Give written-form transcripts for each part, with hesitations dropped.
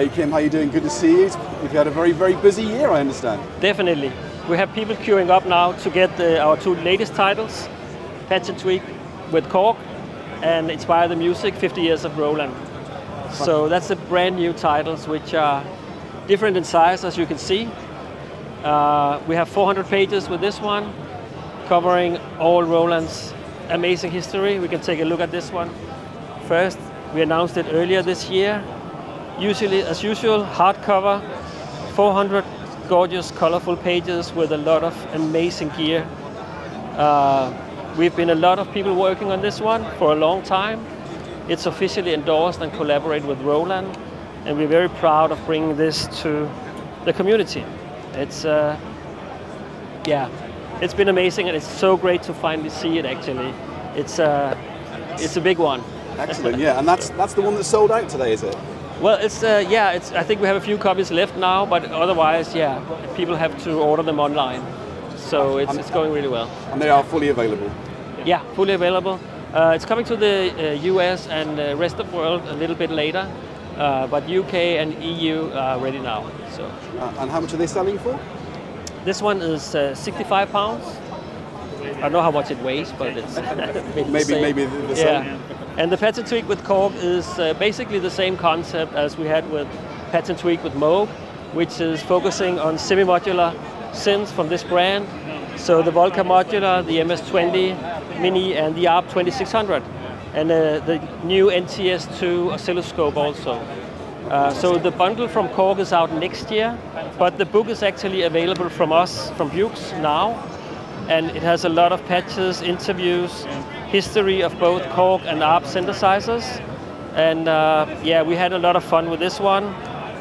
Hey Kim, how are you doing? Good to see you. You've had a very, very busy year, I understand. Definitely. We have people queuing up now to get our two latest titles, Patch and Tweak with Korg and Inspire the Music, 50 Years of Roland. So that's the brand new titles, which are different in size, as you can see. We have 400 pages with this one, covering all Roland's amazing history. We can take a look at this one first. We announced it earlier this year. Usually, as usual, hardcover, 400 gorgeous, colorful pages with a lot of amazing gear. We've been a lot of people working on this one for a long time. It's officially endorsed and collaborated with Roland, and we're very proud of bringing this to the community. It's, yeah, it's been amazing, and it's so great to finally see it, actually. It's a big one. Excellent, yeah, and that's the one that sold out today, is it? Well, it's, yeah, it's, I think we have a few copies left now, but otherwise, yeah, people have to order them online. So it's going really well. And they are fully available? Yeah, fully available. It's coming to the US and the rest of the world a little bit later, but UK and EU are ready now. So. And how much are they selling for? This one is 65 pounds. I don't know how much it weighs, but it's maybe the same. Yeah. And the Patch and Tweak with Korg is basically the same concept as we had with Patch and Tweak with Moog, which is focusing on semi-modular synths from this brand. So the Volca Modular, the MS-20 Mini, and the ARP 2600, and the new NTS-2 oscilloscope also. So the bundle from Korg is out next year, but the book is actually available from us, from Bukes, now, and it has a lot of patches, interviews, history of both Korg and ARP synthesizers. And yeah, we had a lot of fun with this one.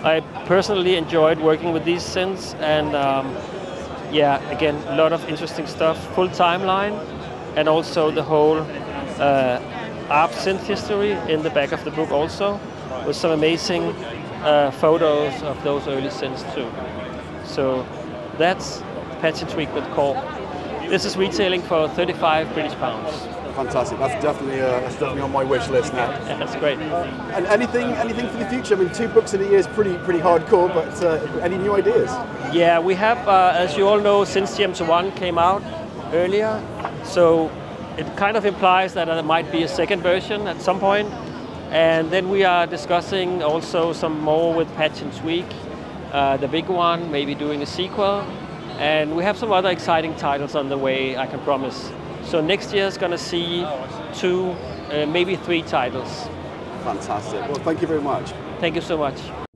I personally enjoyed working with these synths, and yeah, again, a lot of interesting stuff, full timeline, and also the whole ARP synth history in the back of the book also, with some amazing photos of those early synths too. So that's Patch and Tweak with Korg. This is retailing for 35 British pounds. Fantastic. That's definitely on my wish list now. Yeah, that's great. And anything for the future? I mean, two books in a year is pretty hardcore, but any new ideas? Yeah, we have, as you all know, since James 1 came out earlier, so it kind of implies that there might be a second version at some point. And then we are discussing also some more with Patch and Tweak, the big one, maybe doing a sequel. And we have some other exciting titles on the way, I can promise. So next year is going to see two, maybe three titles. Fantastic. Well, thank you very much. Thank you so much.